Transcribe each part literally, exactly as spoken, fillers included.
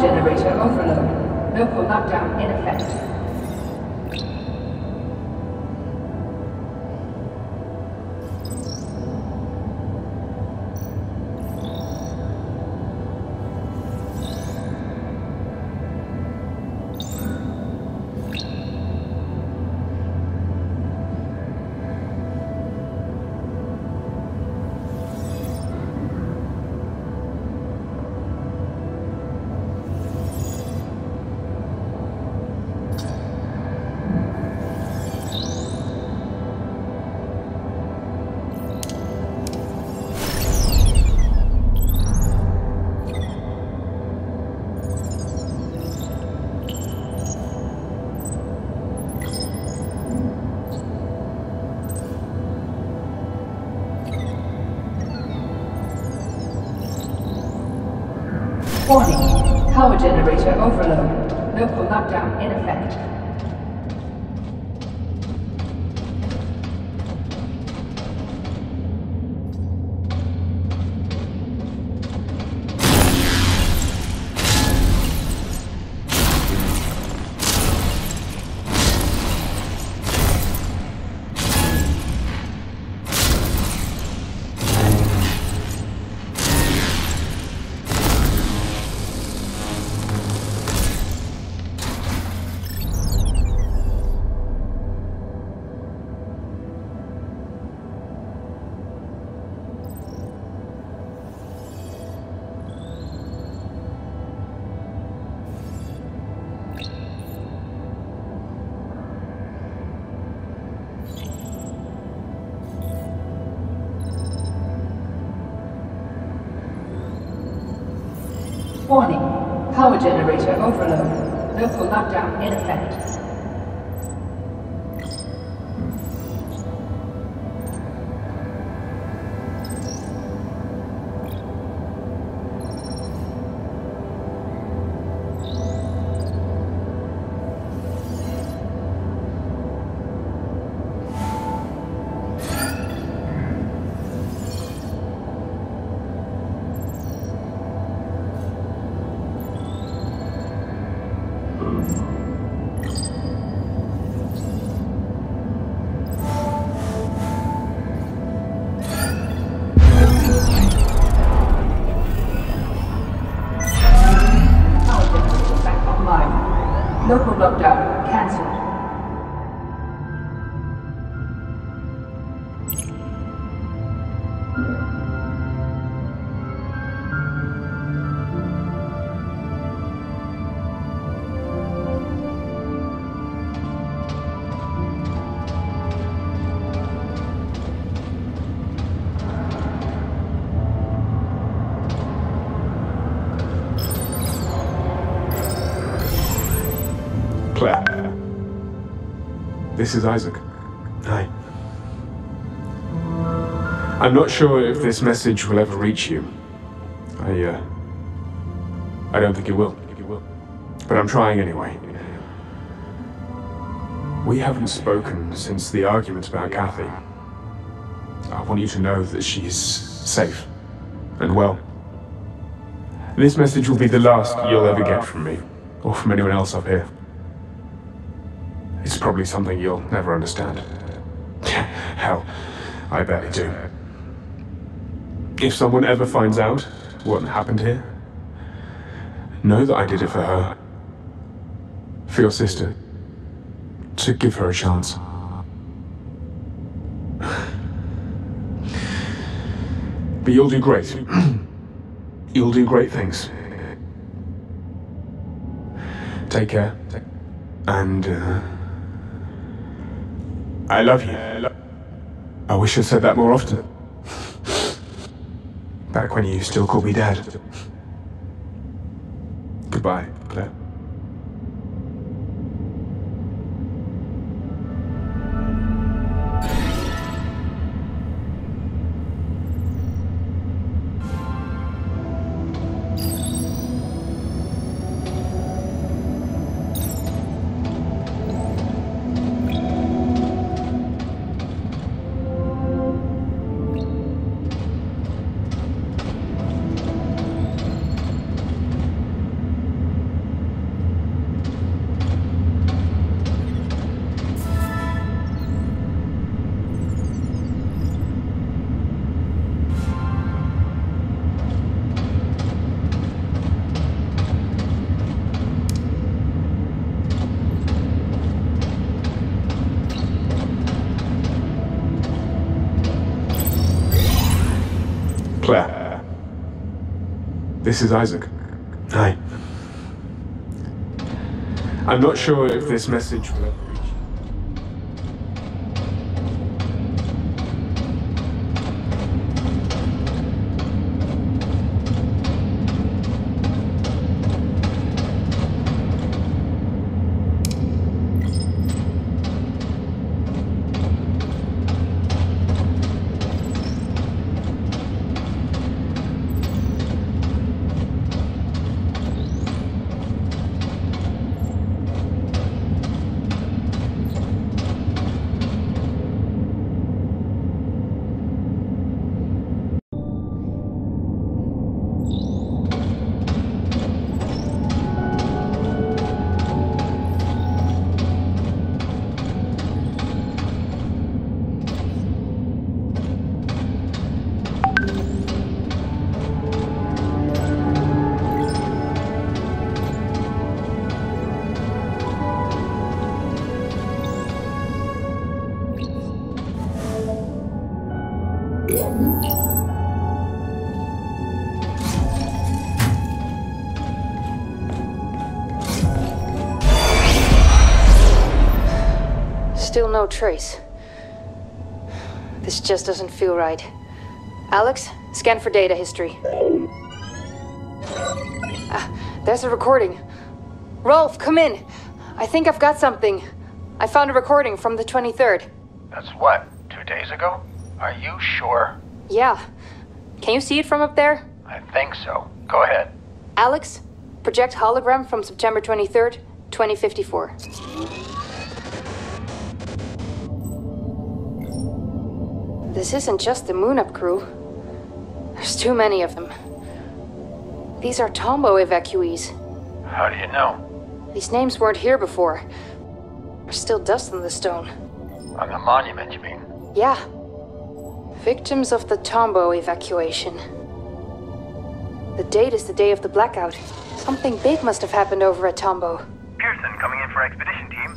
generator overload. Local lockdown in effect. Warning, power generator overload. Local lockdown in effect. Warning, power generator overload. Local lockdown in effect. Claire. This is Isaac. Hi. I'm not sure if this message will ever reach you. I, uh... I don't think it will. But I'm trying anyway. We haven't spoken since the argument about Kathy. I want you to know that she's safe and well. This message will be the last you'll ever get from me, or from anyone else up here. It's probably something you'll never understand. Hell, I barely do. If someone ever finds out what happened here, know that I did it for her. For your sister. To give her a chance. But you'll do great. You'll do great things. Take care. And... Uh, I love you. I wish I'd said that more often. Back when you still called me Dad. Goodbye, Claire. Claire. This is Isaac. Hi. I'm not sure if this message will... No trace. This just doesn't feel right. Alex, scan for data history. Ah, there's a recording. Rolf, come in. I think I've got something. I found a recording from the twenty-third. That's what, two days ago? Are you sure? Yeah. Can you see it from up there? I think so. Go ahead. Alex, project hologram from September twenty-third, twenty fifty-four. This isn't just the Moonup crew. There's too many of them. These are Tombaugh evacuees. How do you know? These names weren't here before. There's still dust on the stone. On the monument, you mean? Yeah. Victims of the Tombaugh evacuation. The date is the day of the blackout. Something big must have happened over at Tombaugh. Pearson coming in for expedition team.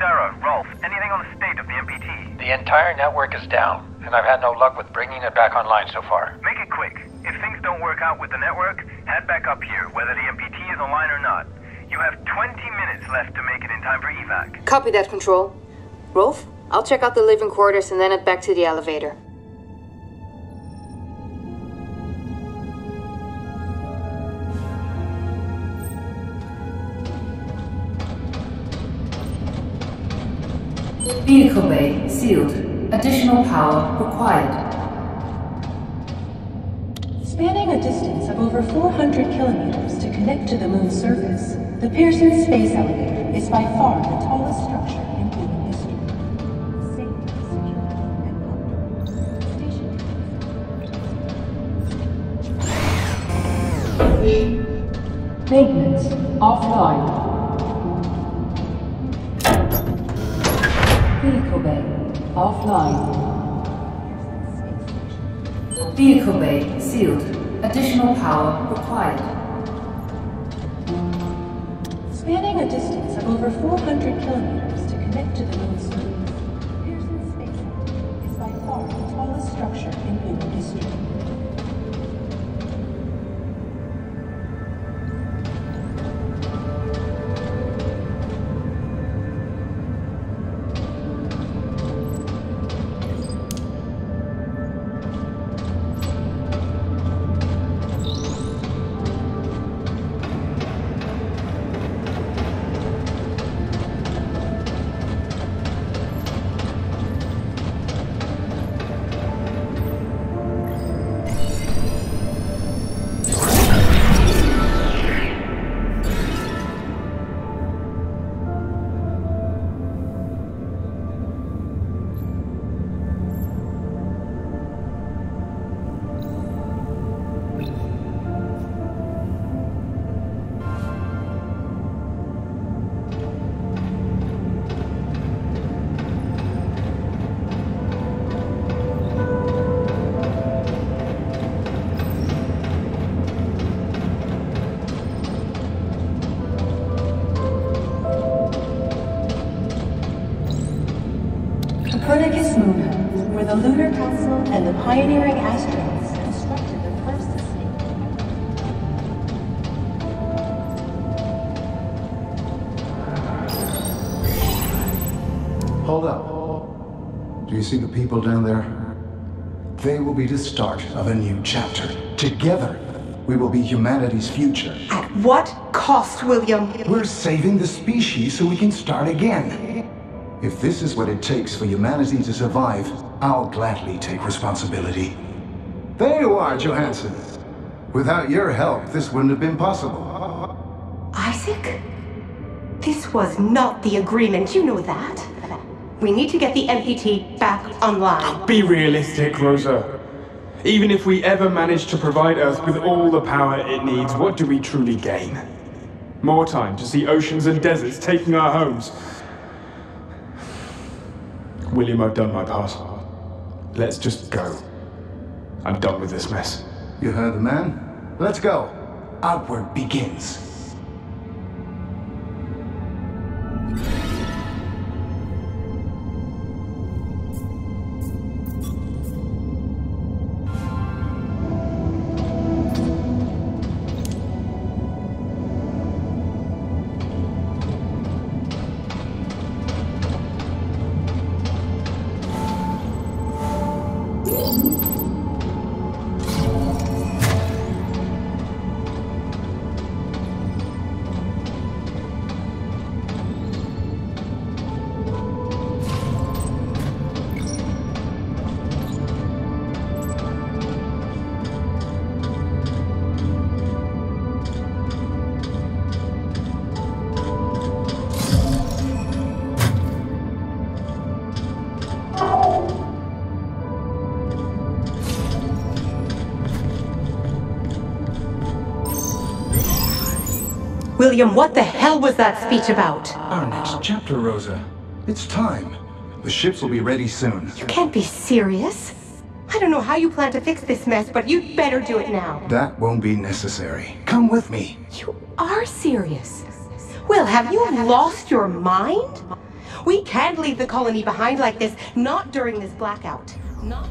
Sarah, Rolf, anything on the state of the M P T? The entire network is down. And I've had no luck with bringing it back online so far. Make it quick. If things don't work out with the network, head back up here, whether the M P T is online or not. You have twenty minutes left to make it in time for evac. Copy that, Control. Rolf, I'll check out the living quarters and then head back to the elevator. Vehicle bay sealed. Additional power required. Spanning a distance of over four hundred kilometers to connect to the moon's surface, the Pearson Space Elevator is by far the tallest structure in human history. Safe, secure, and maintenance offline. Vehicle bay. Offline. Vehicle bay sealed. Additional power required. Spanning a distance of over four hundred kilometers to connect to the moon's surface, Pearson Space Elevator is by far the tallest structure in human history. Copernicus Moon Hub, where the Lunar Council and the pioneering astronauts constructed the Hold up. Do you see the people down there? They will be the start of a new chapter. Together, we will be humanity's future. At what cost, William? We're saving the species so we can start again. If this is what it takes for humanity to survive, I'll gladly take responsibility. There you are, Johansson. Without your help, this wouldn't have been possible. Isaac? This was not the agreement, you know that. We need to get the M P T back online. Be realistic, Rosa. Even if we ever manage to provide Earth with all the power it needs, what do we truly gain? More time to see oceans and deserts taking our homes. William, I've done my part. Let's just go. I'm done with this mess. You heard the man. Let's go. Outward begins. William, what the hell was that speech about? Our next chapter, Rosa. It's time. The ships will be ready soon. You can't be serious. I don't know how you plan to fix this mess, but you'd better do it now. That won't be necessary. Come with me. You are serious. Well, have you lost your mind? We can't leave the colony behind like this, not during this blackout. Not...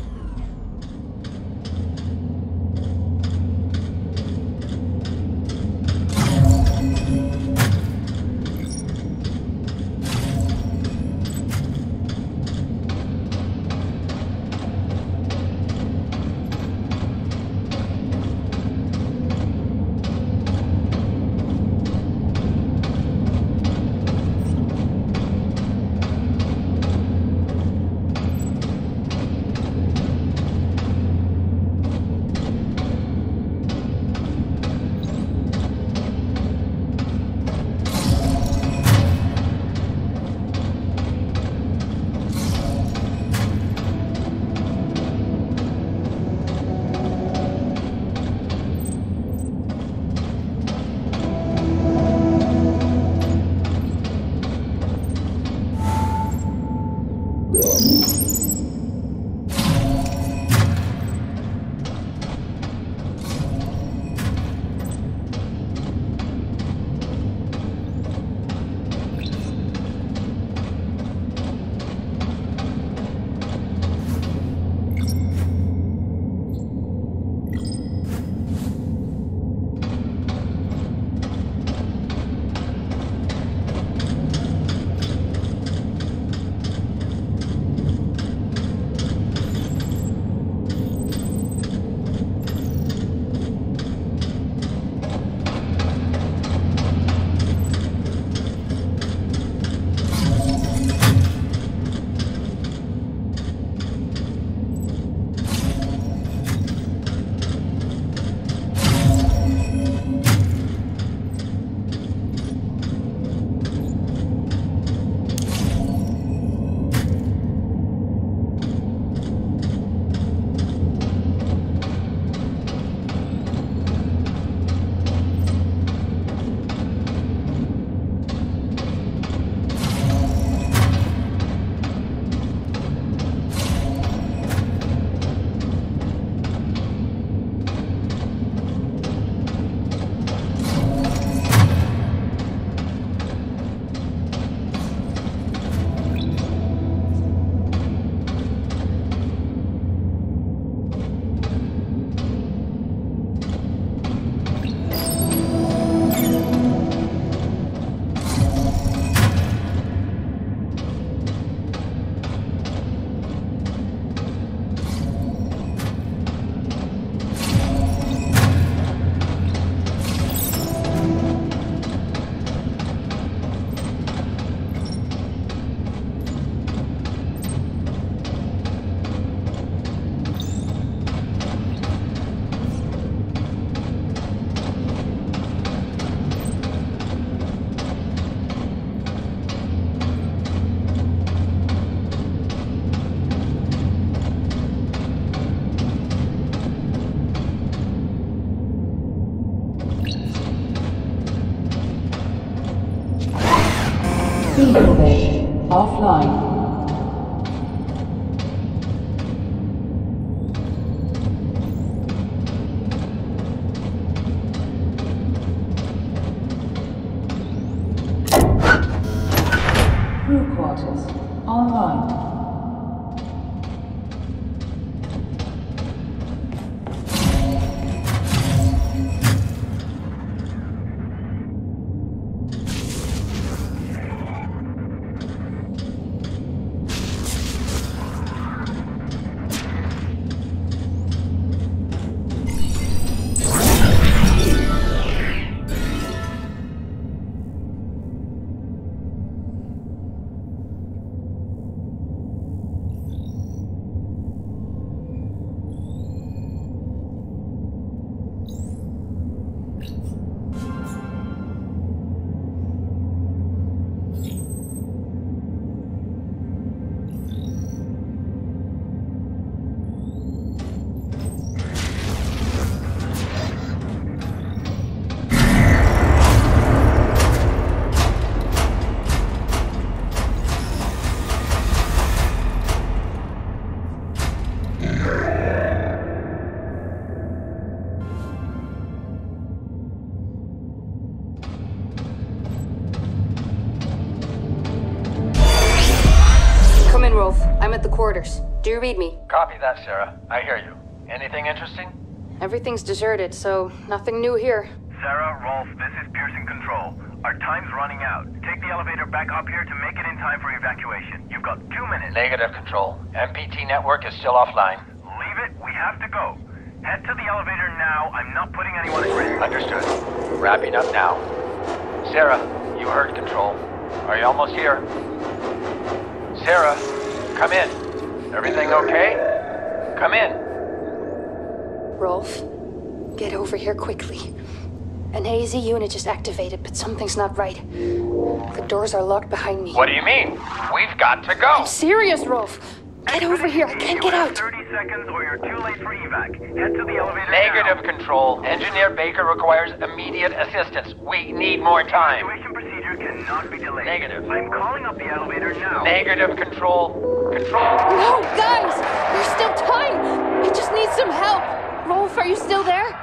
Signal bit offline. Do you read me? Copy that, Sarah. I hear you. Anything interesting? Everything's deserted, so nothing new here. Sarah, Rolf, this is Pearson Control. Our time's running out. Take the elevator back up here to make it in time for evacuation. You've got two minutes. Negative, Control. M P T network is still offline. Leave it. We have to go. Head to the elevator now. I'm not putting anyone at risk. Understood. Wrapping up now. Sarah, you heard Control. Are you almost here? Sarah, come in. Everything okay? Come in. Rolf, get over here quickly. An A Z unit just activated, but something's not right. The doors are locked behind me. What do you mean? We've got to go. I'm serious, Rolf. Get over here. I can't get out. thirty seconds or you're too late for evac. Head to the elevator Negative, now. Control. Engineer Baker requires immediate assistance. We need more time. Evacuation procedure cannot be delayed. Negative. I'm calling up the elevator now. Negative, Control. Control. No, guys! There's still time! I just need some help! Rolf, are you still there?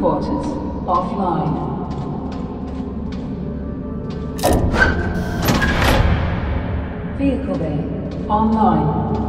Quarters offline. Vehicle bay online.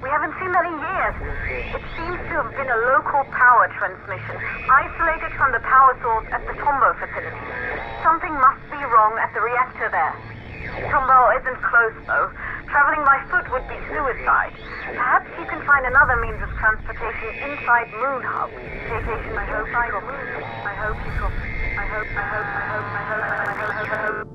We haven't seen that in years. It seems to have been a local power transmission, isolated from the power source at the Tombaugh facility. Something must be wrong at the reactor there. Tombaugh isn't close, though. Traveling by foot would be suicide. Perhaps you can find another means of transportation inside Moon Hub. Vacation, I hope I hope I hope you got I hope, I hope, I hope, I hope, I hope, I hope, I hope.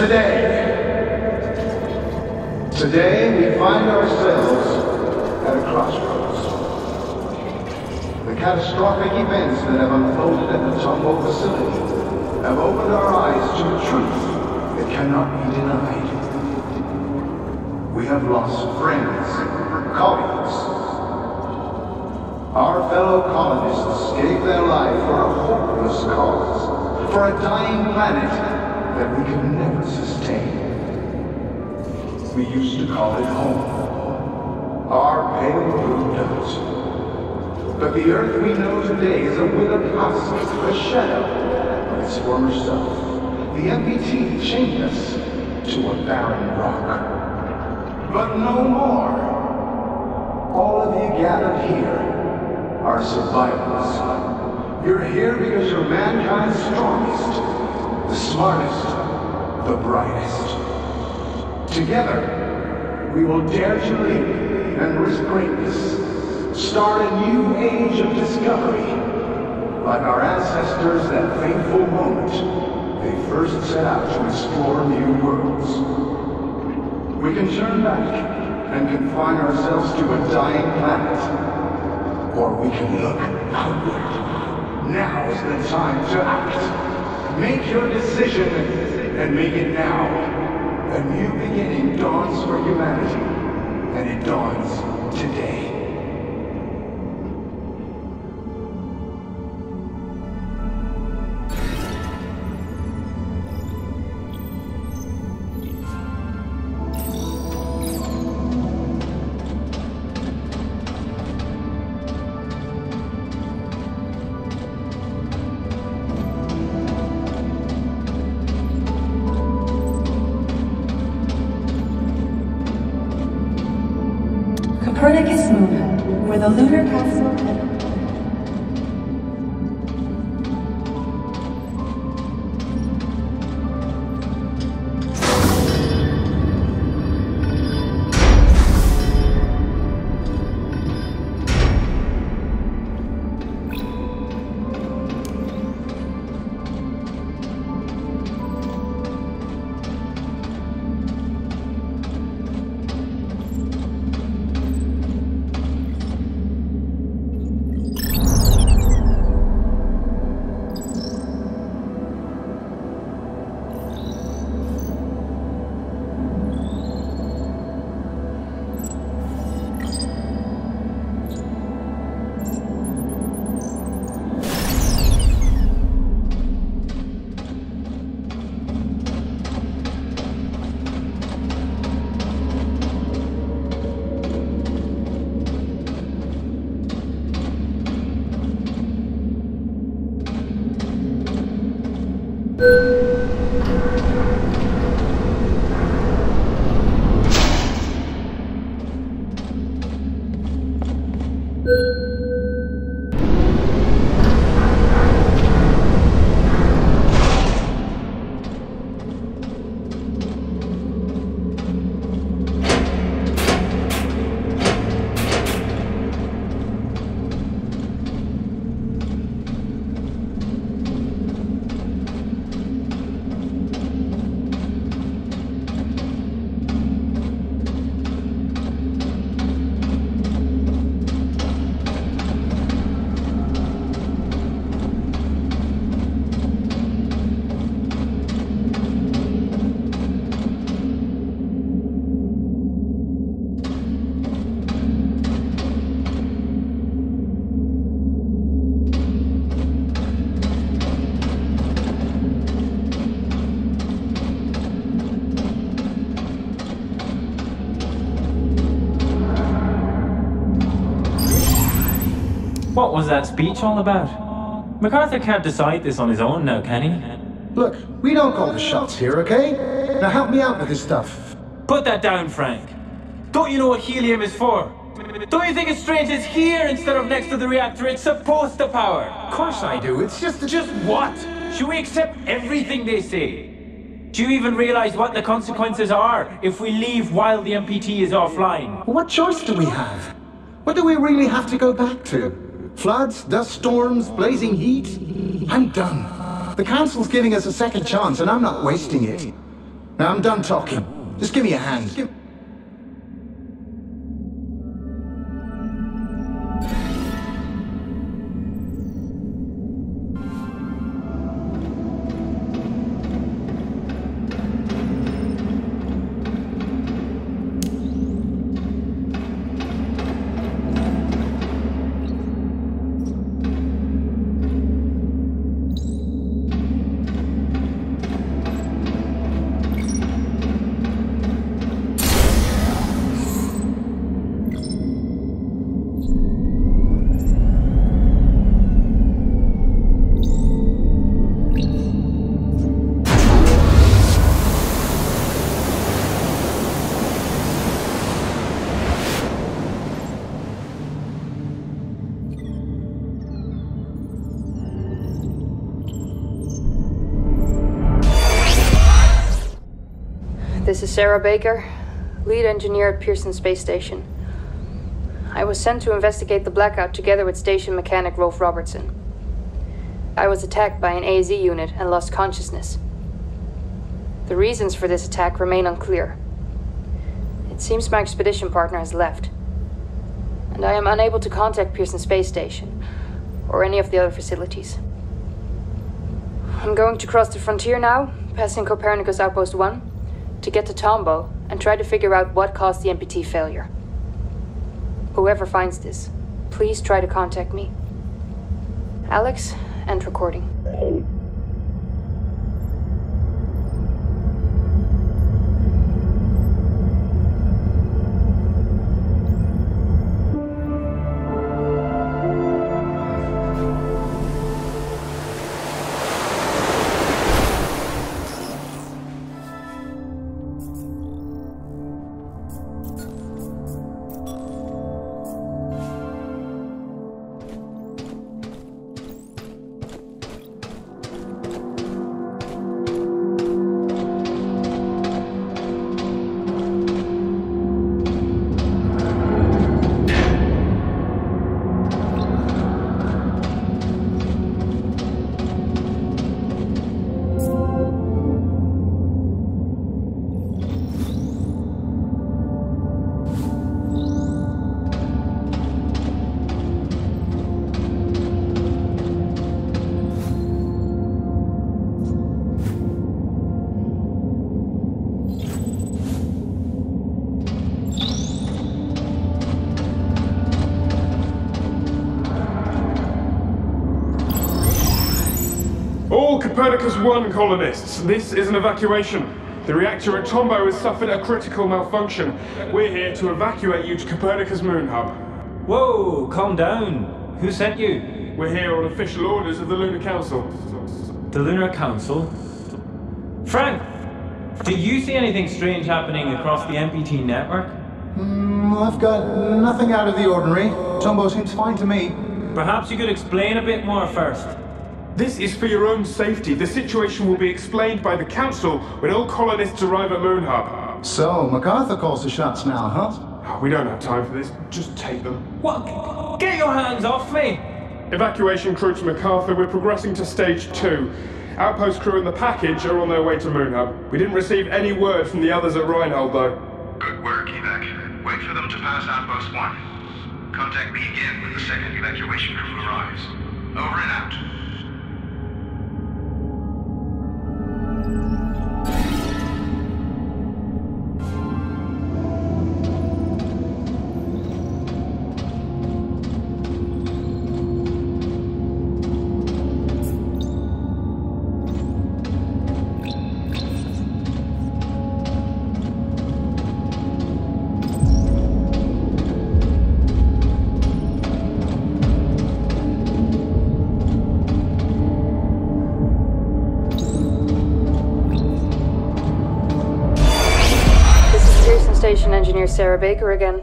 Today, today we find ourselves at a crossroads. The catastrophic events that have unfolded at the Tombaugh facility have opened our eyes to a truth that cannot be denied. We have lost friends, colleagues. Our fellow colonists gave their life for a hopeless cause, for a dying planet that we can never sustain. We used to call it home, our pale blue dot. But the Earth we know today is a withered husk, a shadow of its former self. The M P T chained us to a barren rock. But no more. All of you gathered here are survivors. You're here because you're mankind's strongest, the smartest, the brightest. Together, we will dare to lead and risk greatness. Start a new age of discovery. Like our ancestors, that fateful moment, they first set out to explore new worlds. We can turn back and confine ourselves to a dying planet. Or we can look outward. Now is the time to act. Make your decision, and make it now. A new beginning dawns for humanity, and it dawns today. Copernicus Moon Hub, where the Lunar Council and What was that speech all about? MacArthur can't decide this on his own now, can he? Look, we don't call the shots here, okay? Now help me out with this stuff. Put that down, Frank. Don't you know what helium is for? Don't you think it's strange it's here instead of next to the reactor? It's supposed to power. Of course I do. It's just... Just what? Should we accept everything they say? Do you even realize what the consequences are if we leave while the M P T is offline? What choice do we have? What do we really have to go back to? Floods, dust storms, blazing heat? I'm done. The Council's giving us a second chance and I'm not wasting it. Now I'm done talking. Just give me a hand. Give This is Sarah Baker, lead engineer at Pearson Space Station. I was sent to investigate the blackout together with station mechanic Rolf Robertson. I was attacked by an A Z unit and lost consciousness. The reasons for this attack remain unclear. It seems my expedition partner has left, and I am unable to contact Pearson Space Station or any of the other facilities. I'm going to cross the frontier now, passing Copernicus Outpost one. To get to Tombaugh and try to figure out what caused the M P T failure. Whoever finds this, please try to contact me. Alex, end recording. Copernicus one colonists, this is an evacuation. The reactor at Tombaugh has suffered a critical malfunction. We're here to evacuate you to Copernicus Moon Hub. Whoa, calm down. Who sent you? We're here on official orders of the Lunar Council. The Lunar Council? Frank, do you see anything strange happening across the M P T network? Mm, I've got nothing out of the ordinary. Tombaugh seems fine to me. Perhaps you could explain a bit more first. This is for your own safety. The situation will be explained by the Council when all colonists arrive at Moon Hub. So, MacArthur calls the shots now, huh? We don't have time for this. Just take them. What? Get your hands off me! Evacuation crew to MacArthur, we're progressing to stage two. Outpost crew and the package are on their way to Moon Hub. We didn't receive any word from the others at Reinhold, though. Good work, Evac. Wait for them to pass Outpost one. Contact me again when the second evacuation crew arrives. Over and out. Sarah Baker again.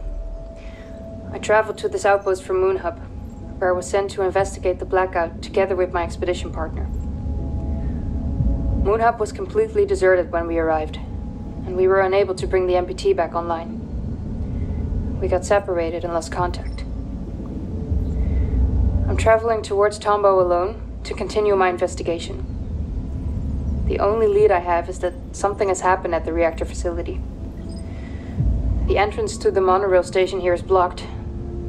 I traveled to this outpost from Moon Hub, where I was sent to investigate the blackout together with my expedition partner. Moon Hub was completely deserted when we arrived, and we were unable to bring the M P T back online. We got separated and lost contact. I'm traveling towards Tombaugh alone to continue my investigation. The only lead I have is that something has happened at the reactor facility. The entrance to the monorail station here is blocked,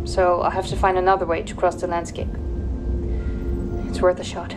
so I'll have to find another way to cross the landscape. It's worth a shot.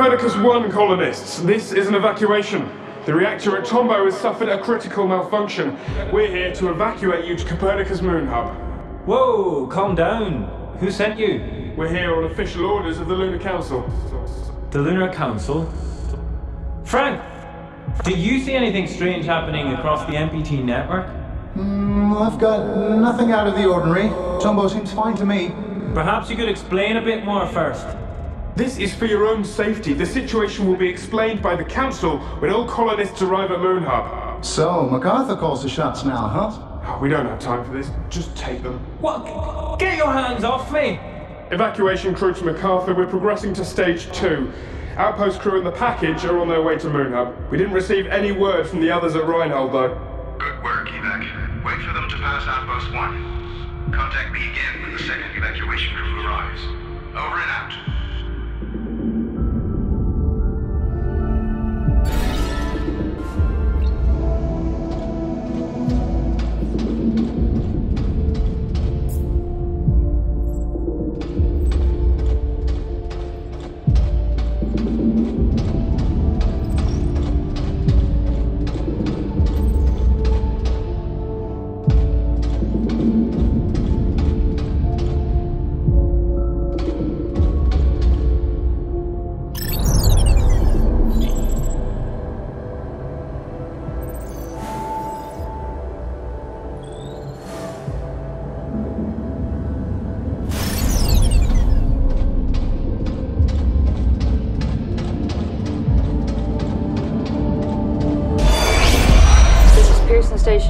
Copernicus one colonists, this is an evacuation. The reactor at Tombaugh has suffered a critical malfunction. We're here to evacuate you to Copernicus Moon Hub. Whoa, calm down. Who sent you? We're here on official orders of the Lunar Council. The Lunar Council? Frank, do you see anything strange happening across the M P T network? Mm, I've got nothing out of the ordinary. Tombaugh seems fine to me. Perhaps you could explain a bit more first. This is for your own safety. The situation will be explained by the Council when all colonists arrive at Moon Hub. So, MacArthur calls the shots now, huh? We don't have time for this. Just take them. What? Get your hands off me! Evacuation crew to MacArthur, we're progressing to stage two. Outpost crew and the package are on their way to Moon Hub. We didn't receive any word from the others at Reinhold, though. Good work, Evac. Wait for them to pass Outpost one. Contact me again when the second evacuation crew arrives. Over and out.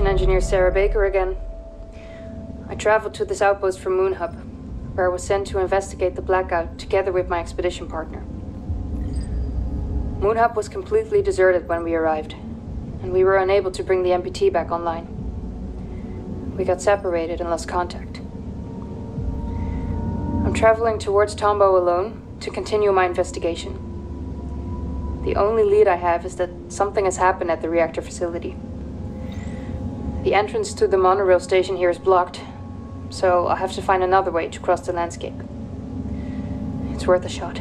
Engineer Sarah Baker again. I traveled to this outpost from Moon Hub, where I was sent to investigate the blackout together with my expedition partner. Moon Hub was completely deserted when we arrived, and we were unable to bring the M P T back online. We got separated and lost contact. I'm traveling towards Tombaugh alone to continue my investigation. The only lead I have is that something has happened at the reactor facility. The entrance to the monorail station here is blocked, so I'll have to find another way to cross the landscape. It's worth a shot.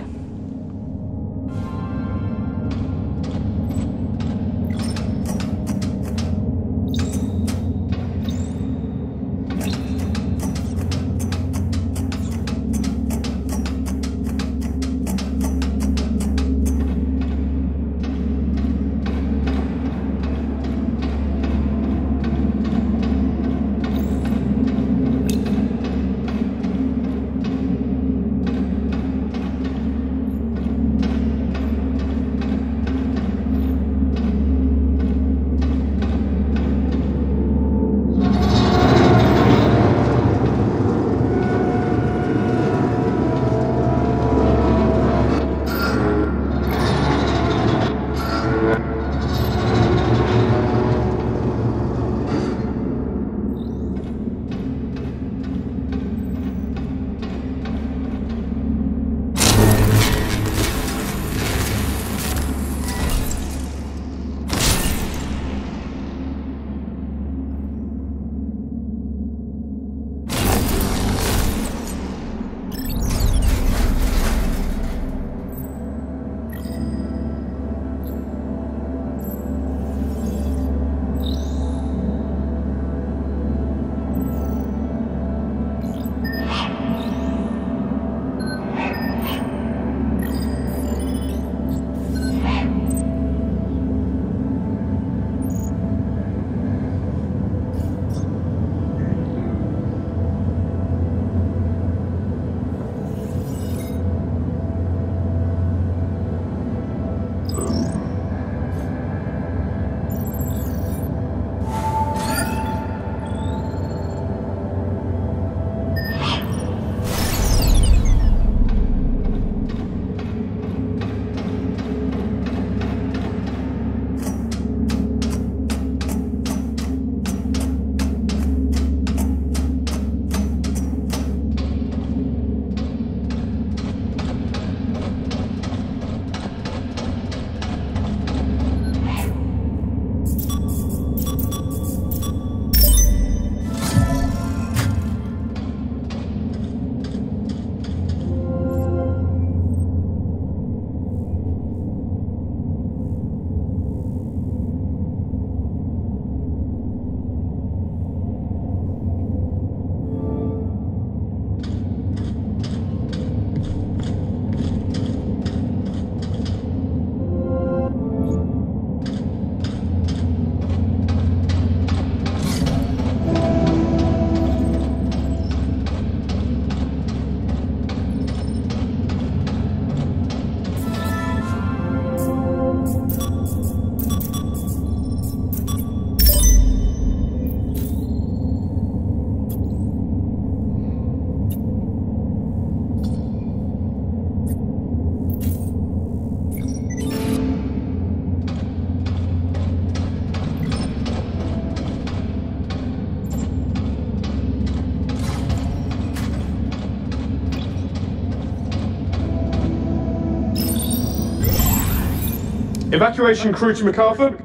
Evacuation crew to MacArthur.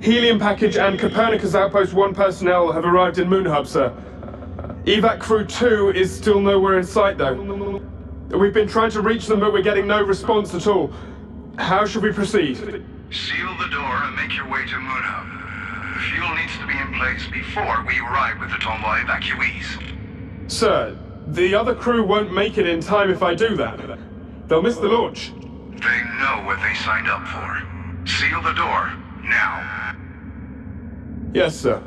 Helium package and Copernicus Outpost one personnel have arrived in Moon Hub, sir. Evac crew two is still nowhere in sight, though. We've been trying to reach them, but we're getting no response at all. How should we proceed? Seal the door and make your way to Moon Hub. Fuel needs to be in place before we arrive with the Tombaugh evacuees. Sir, the other crew won't make it in time if I do that. They'll miss the launch. They know what they signed up for. Seal the door, now. Yes, sir.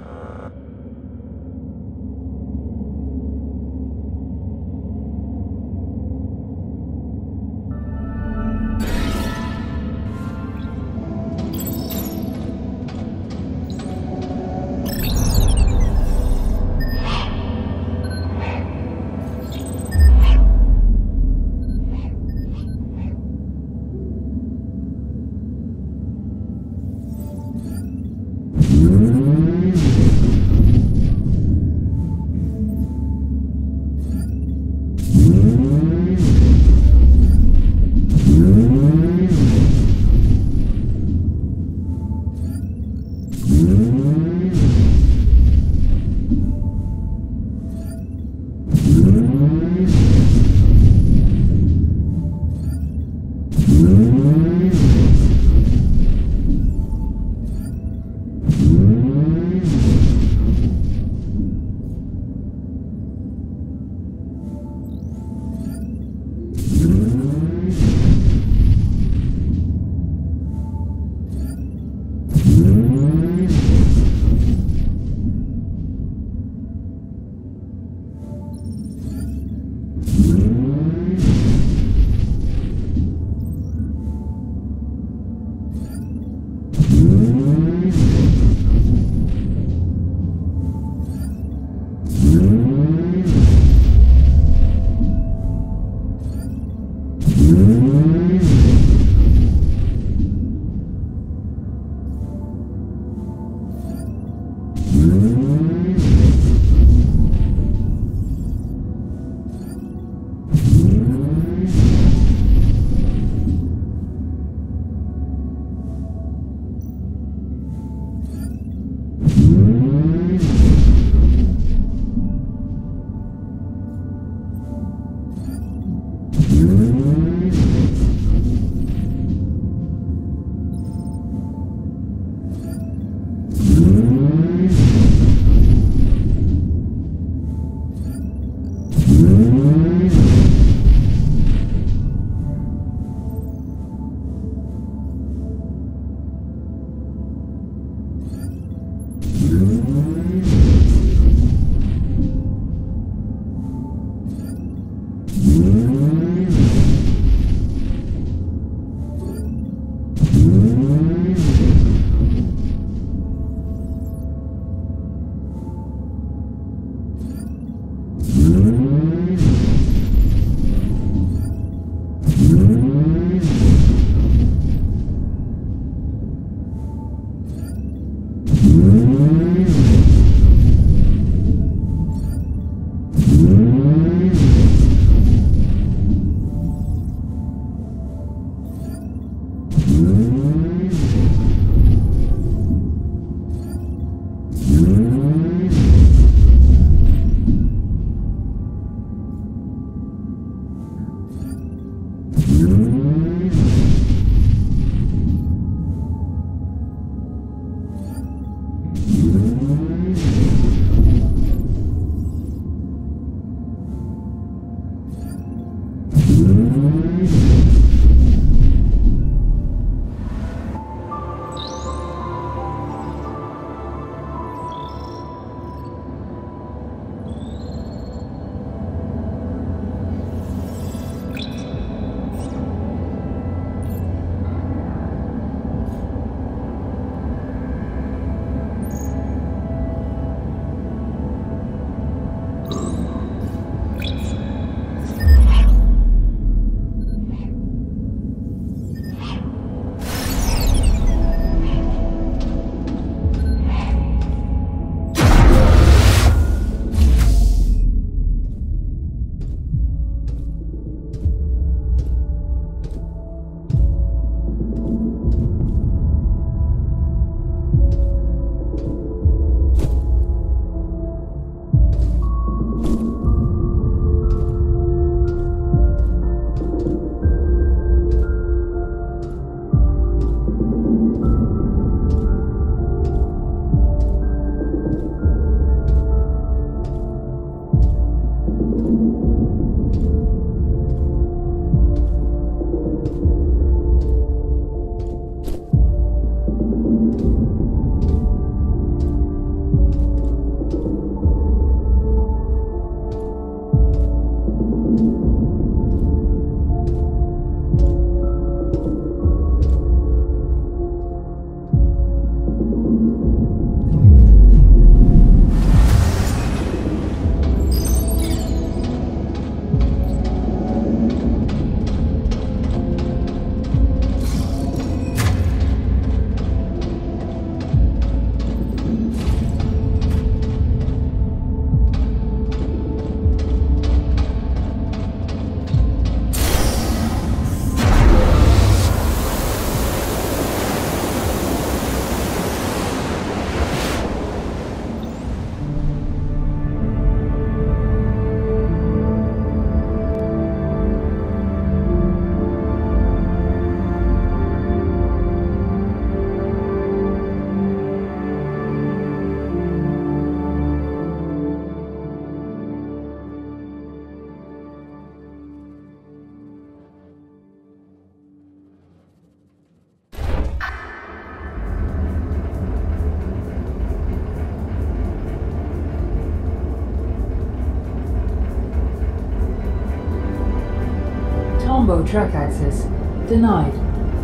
Tombaugh track access. Denied.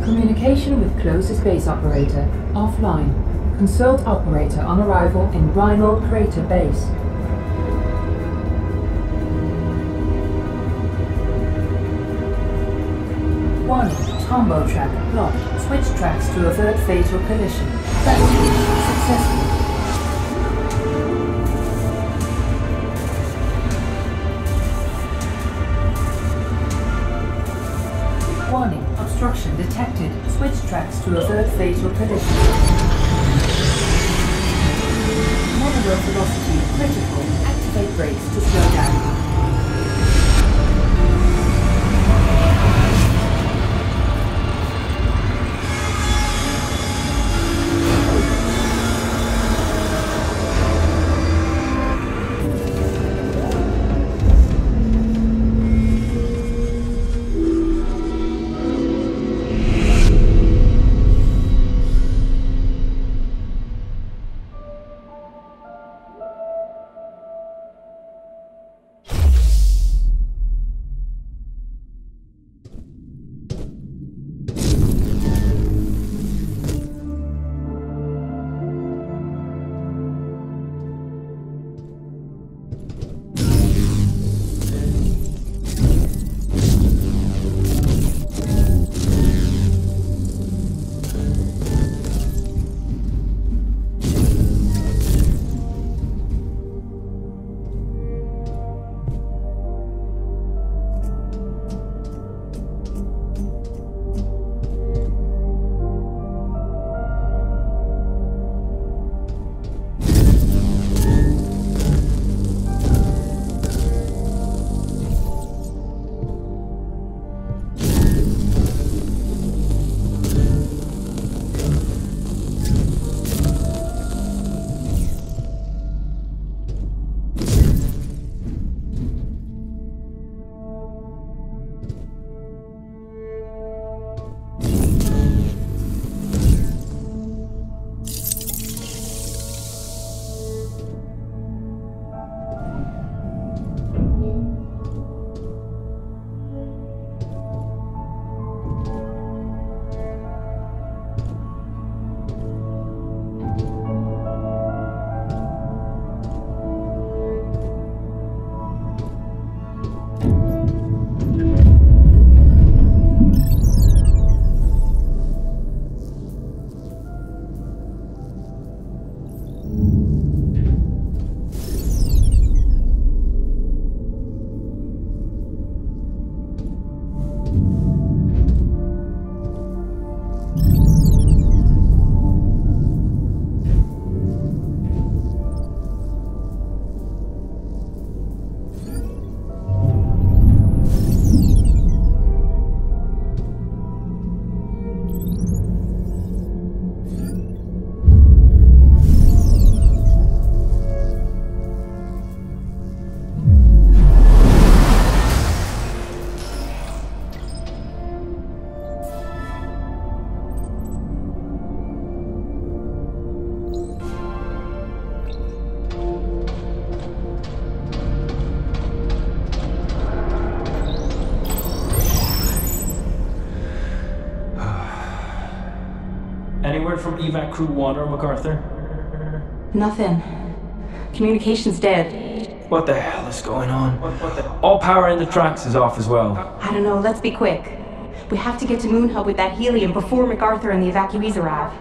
Communication with closest base operator. Offline. Consult operator on arrival in Rhino Crater base. One. Tombaugh track blocked. Switch tracks to avert fatal collision. Successful. Warning, obstruction detected. Switch tracks to avert fatal collision. Monorail velocity critical. Activate brakes to slow down. From evac crew one or MacArthur? Nothing. Communication's dead. What the hell is going on? What, what the... All power in the tracks is off as well. I don't know, let's be quick. We have to get to Moon Hub with that helium before MacArthur and the evacuees arrive.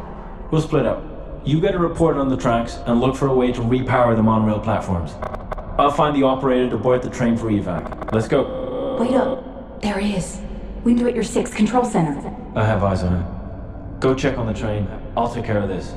We'll split up. You get a report on the tracks and look for a way to repower the monorail platforms. I'll find the operator to board the train for evac. Let's go. Wait up. There he is. Window at your sixth control center. I have eyes on him. Go check on the train. I'll take care of this.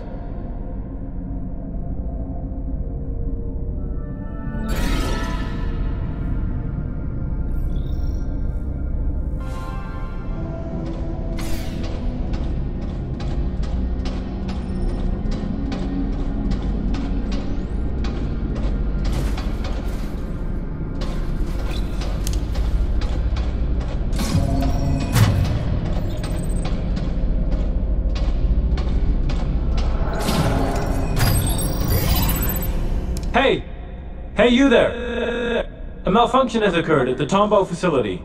Hey, you there! A malfunction has occurred at the Tombaugh facility.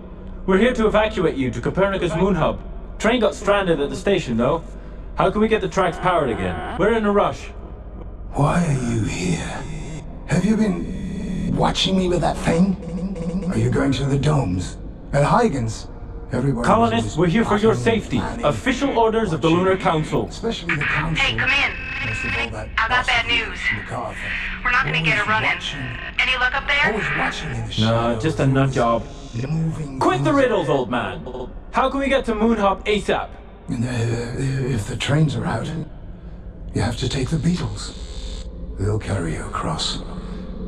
We're here to evacuate you to Copernicus Moon Hub. Train got stranded at the station, though. How can we get the tracks powered again? We're in a rush. Why are you here? Have you been watching me with that thing? Are you going to the domes? At Huygens? Everyone Colonists, we're here for your safety. Planning. Official orders of the Lunar Council. Especially the Council. Hey, come in. I got bad news. MacArthur. We're not going to get a run-in. Any luck up there? Always watching in the no, just a nut job. Moving Quit the riddles, old man. How can we get to Moon Hub ASAP? Uh, if the trains are out, you have to take the beetles. They'll carry you across.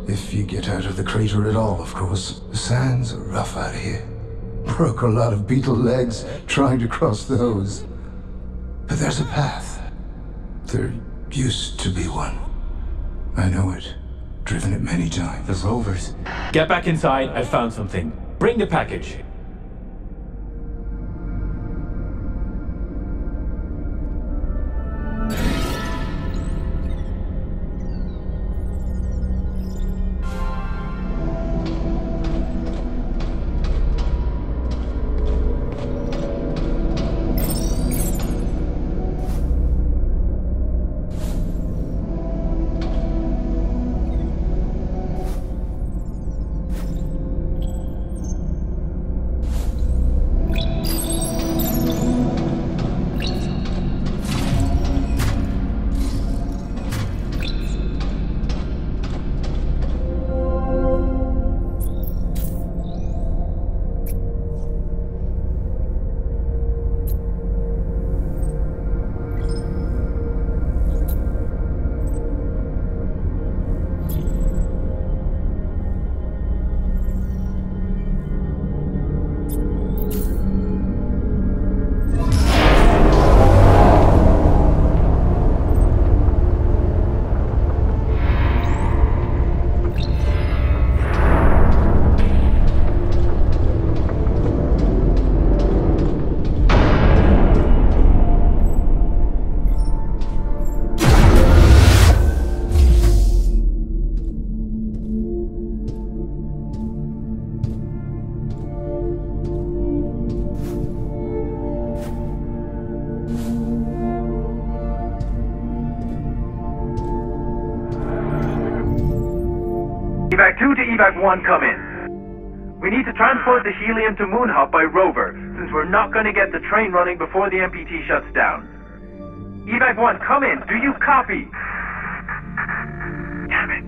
If you get out of the crater at all, of course. The sands are rough out here. Broke a lot of beetle legs trying to cross those. But there's a path. There used to be one. I know it. Driven it many times. The rovers. Get back inside. I found something. Bring the package. Evac two to Evac one, come in. We need to transport the helium to Moon Hub by rover, since we're not going to get the train running before the M P T shuts down. Evac one, come in. Do you copy? Damn it.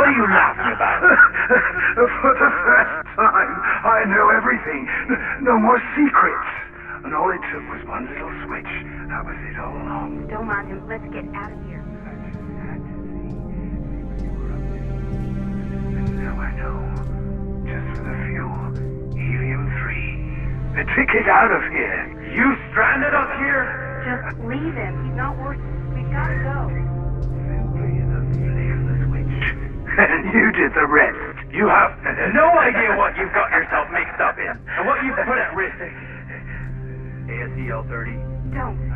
What are you laughing about? For the first time, I know everything. No more secrets. And all it took was one little switch. That was it all along. Don't mind him. Let's get out of here. Now I know. Just for the fuel. Helium three. The ticket out of here. You stranded us here? Just leave him. He's not worth it. We've got to go. Simply the flare of the switch. And you did the rest. You have no idea what you've got yourself mixed up in. And what you've put at risk. A S E L thirty. Don't.